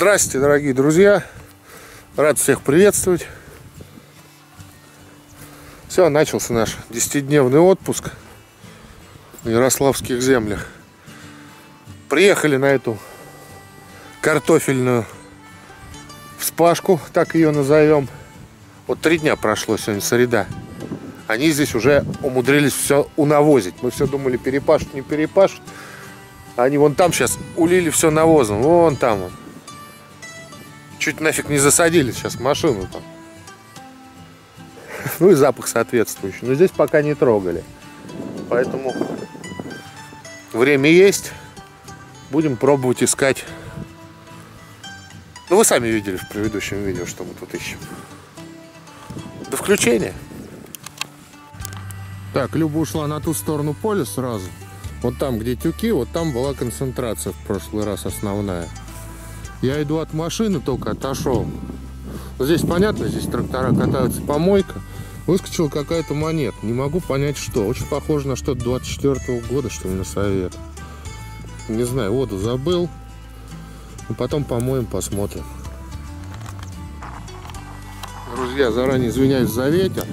Здрасте, дорогие друзья! Рад всех приветствовать! Все, начался наш 10-дневный отпуск в ярославских землях. Приехали на эту картофельную вспашку, так ее назовем. Вот 3 дня прошло, сегодня среда. Они здесь уже умудрились все унавозить. Мы все думали, перепашут, не перепашут. Они вон там сейчас улили все навозом. Вон там он. Чуть нафиг не засадили сейчас машину там. Ну и запах соответствующий. Но здесь пока не трогали. Поэтому время есть. Будем пробовать искать. Ну вы сами видели в предыдущем видео, что мы тут ищем. До включения. Так, Люба ушла на ту сторону поля сразу. Вот там, где тюки, вот там была концентрация в прошлый раз основная. Я иду от машины, только отошел. Здесь понятно, здесь трактора катаются, помойка. Выскочила какая-то монета, не могу понять что. Очень похоже на что-то 24-го года, что ли, на совет. Не знаю, воду забыл. Но потом помоем, посмотрим. Друзья, заранее извиняюсь за ветер.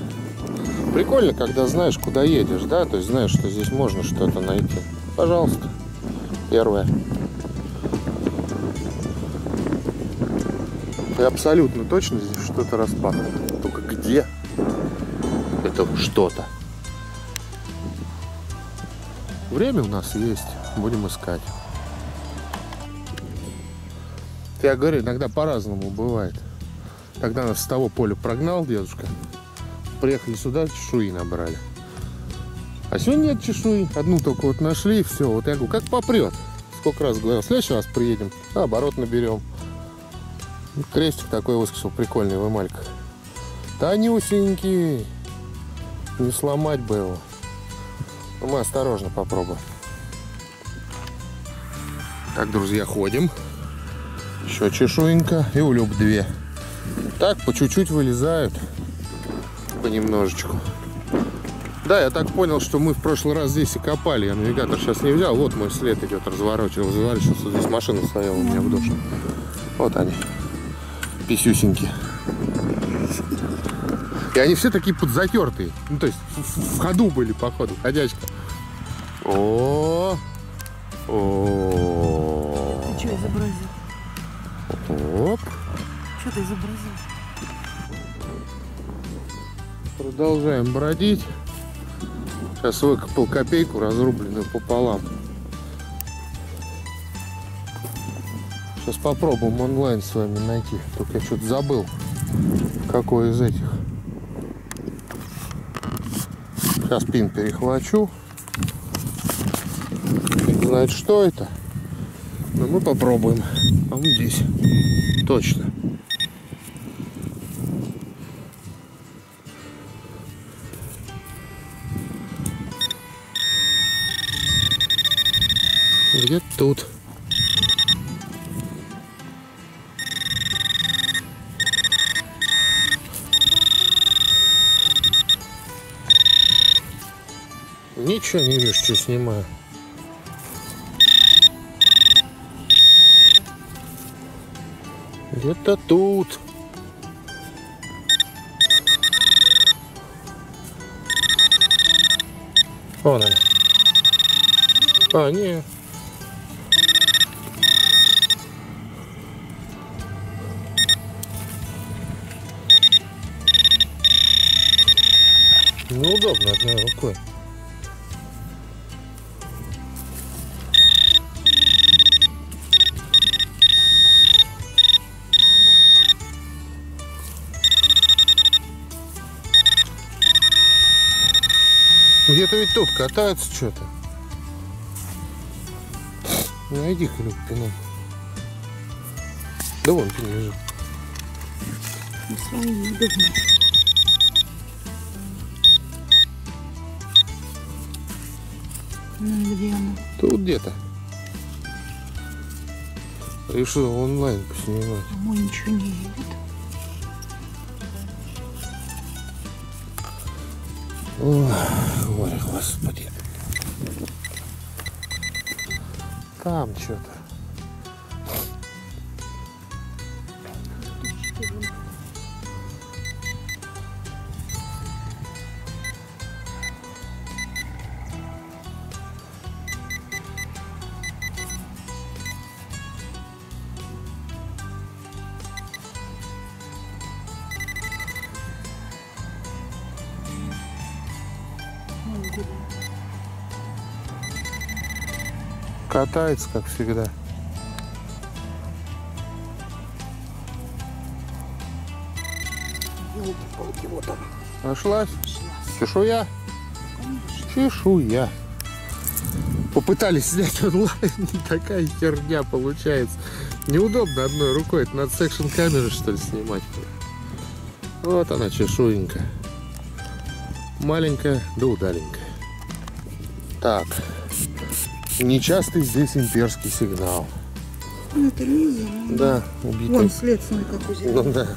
Прикольно, когда знаешь, куда едешь, да? То есть знаешь, что здесь можно что-то найти. Пожалуйста. Первое. И абсолютно точно здесь что-то распахнуло. Только где это что-то? Время у нас есть. Будем искать. Я говорю, иногда по-разному бывает. Когда нас с того поля прогнал дедушка, приехали сюда, чешуи набрали. А сегодня нет чешуи. Одну только вот нашли, и все. Вот я говорю, как попрет. Сколько раз говорил, в следующий раз приедем, наоборот наберем. Крестик такой выскочил, прикольный в эмальках. Танюсенький. Не сломать бы его. Но мы осторожно попробуем. Так, друзья, ходим. Еще чешуенька. И у Люб 2. Так, по чуть-чуть вылезают. Немножечко. Да, я так понял, что мы в прошлый раз здесь и копали. Я навигатор сейчас не взял. Вот мой след идет, разворачивался. Здесь машина стояла у меня в душе. Вот они, писюсеньки. И они все такие подзатертые. Ну, то есть в ходу были, походу, ходячка. О-о-о-о. Ты что изобразил? Оп. Что ты изобразил? Продолжаем бродить. Сейчас выкопал копейку, разрубленную пополам. Сейчас попробуем онлайн с вами найти. Только я что-то забыл, какой из этих. Сейчас пин перехвачу. Не знаю, что это. Но мы попробуем. А вот здесь. Точно. Где-то тут. Ничего не вижу, что снимаю. Где-то тут. Вон она. А, нет. Неудобно одной рукой. Где-то ведь тут катаются что-то. Найди хлеб пином. Да вон пин лежит. Ну, где она? Тут где-то. Решил онлайн поснимать. Ой, ничего не видит. Ой, господи. Там что-то. катается, как всегда. Елки-палки, вот она. Нашлась? Чешуя? Чешуя. Попытались снять онлайн, такая херня получается. Неудобно одной рукой, это надо секшн камеры, что ли, снимать. Вот она, чешуенька. Маленькая, да удаленькая. Так. Нечастый здесь имперский сигнал. Ну, это нельзя. Да, убитый. Вон след свой как узел. Ну, да.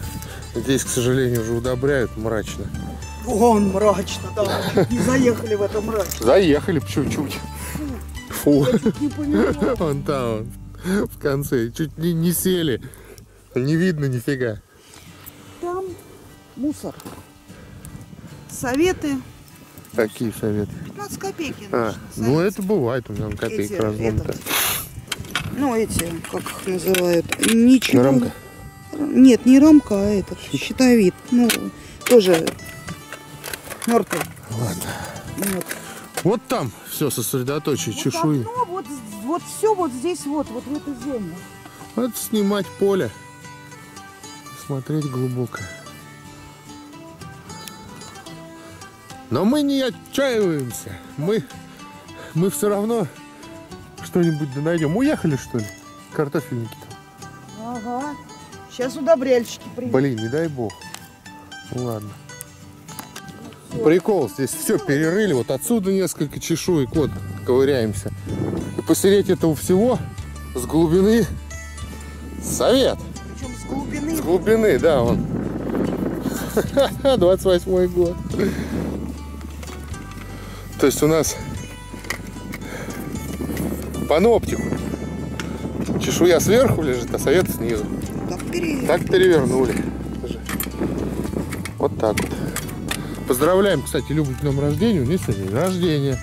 Здесь, к сожалению, уже удобряют мрачно. Вон мрачно, да. Не заехали в это мрачно. Заехали чуть-чуть. Фу. Вон там, в конце. Чуть не сели. Не видно нифига. Там мусор. Советы. Какие советы? 15 копейки. Ну это бывает, у меня копейки разлом-то. Ну эти, как их называют, ничего. Рамка? Нет, не рамка, а этот щитовид. Ну, тоже мертвый. Ладно. Вот. Вот там все сосредоточие, вот чешуи. Окно, вот все вот здесь, вот в эту землю. Вот снимать поле. Смотреть глубоко. Но мы не отчаиваемся. Мы все равно что-нибудь найдем. Уехали, что ли? Картофельники-то. Ага. Сейчас удобряльщики приедут. Блин, не дай бог. Ладно. Все. Прикол, здесь все перерыли. Вот отсюда несколько чешуек. Вот, ковыряемся. И посереть этого всего с глубины совет. Причем с глубины. С глубины, да, вон. 28-й год. То есть у нас паноптику. Чешуя сверху лежит, а совет снизу. Так перевернули. Вот так вот. Поздравляем, кстати, Любу с днем рождения. У нее сегодня день рождения.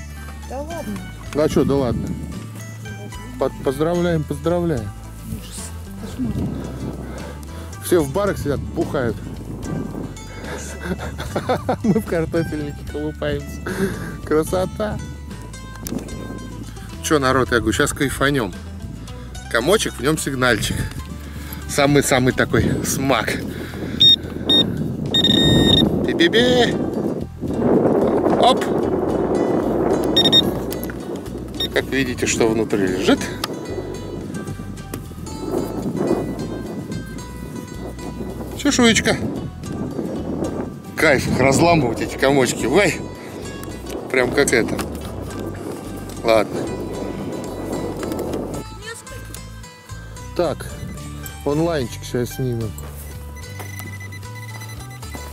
Да ладно. А что, да ладно. Поздравляем, поздравляем. Все в барах сидят, бухают. Мы в картофельнике колупаемся. Красота. Че, народ, я говорю, сейчас кайфанем. Комочек, в нем сигнальчик. Самый-самый такой смак. Пи-пи-пи. Оп. И как видите, что внутри лежит. Чешуечка. Кайф их разламывать, эти комочки. Ой, прям как это. Ладно. Так, онлайнчик сейчас снимем.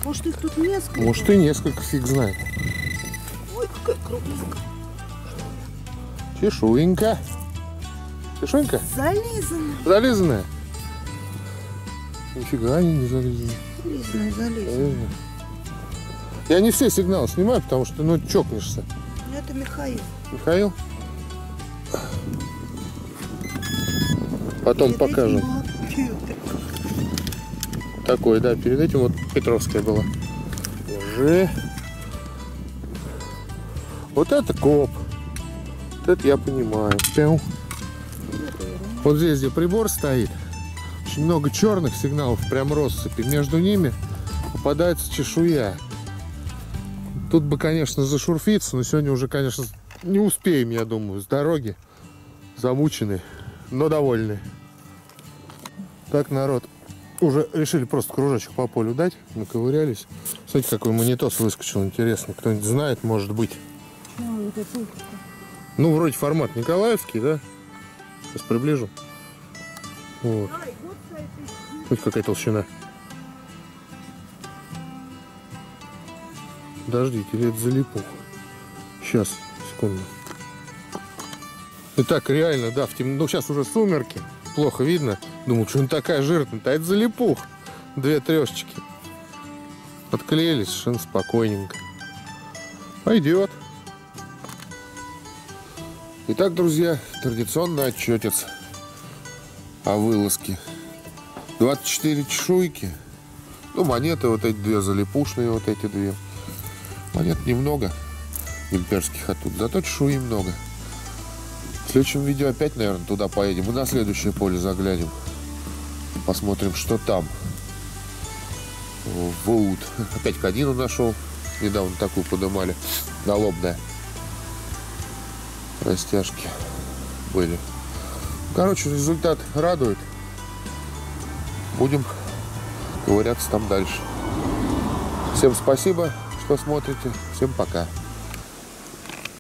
Может, их тут несколько? Может, и несколько, фиг знает. Ой, какая крупненькая. Чешуенька. Чешуенька? Зализанная. Зализанная? Нифига они не зализанные. Зализанная, зализанная. Я не все сигналы снимаю, потому что, ну, чокнешься. Ну, это Михаил. Михаил? Потом перед покажем. Такой, да, перед этим вот Петровская была. Уже. Вот это коп. Вот это я понимаю. Вот здесь, где прибор стоит, очень много черных сигналов, прям россыпи. Между ними попадается чешуя. Тут бы, конечно, зашурфиться, но сегодня уже, конечно, не успеем, я думаю, с дороги. Замучены, но довольны. Так, народ, уже решили просто кружочек по полю дать, наковырялись. Смотрите, какой монитос выскочил, интересно. Кто-нибудь знает, может быть. Ну, вроде формат николаевский, да? Сейчас приближу. Вот. Хоть какая толщина. Подождите, или это залипуха? Сейчас, секунду. И так реально, да, в темно. Ну, сейчас уже сумерки, плохо видно. Думал, что она такая жирная-то, а это залипух. Две трешечки. Подклеились совершенно спокойненько. Пойдет. Итак, друзья, традиционный отчетец о вылазке. 24 чешуйки. Ну, монеты вот эти две, залипушные вот эти две. Монет немного имперских, а тут зато чешуи много. следующем видео опять, наверное, туда поедем. И на следующее поле заглянем. Посмотрим, что там. Вуд. Опять кадину нашел. Недавно такую подымали. Налобная. Растяжки были. Короче, результат радует. Будем ковыряться там дальше. Всем спасибо, что смотрите. Всем пока.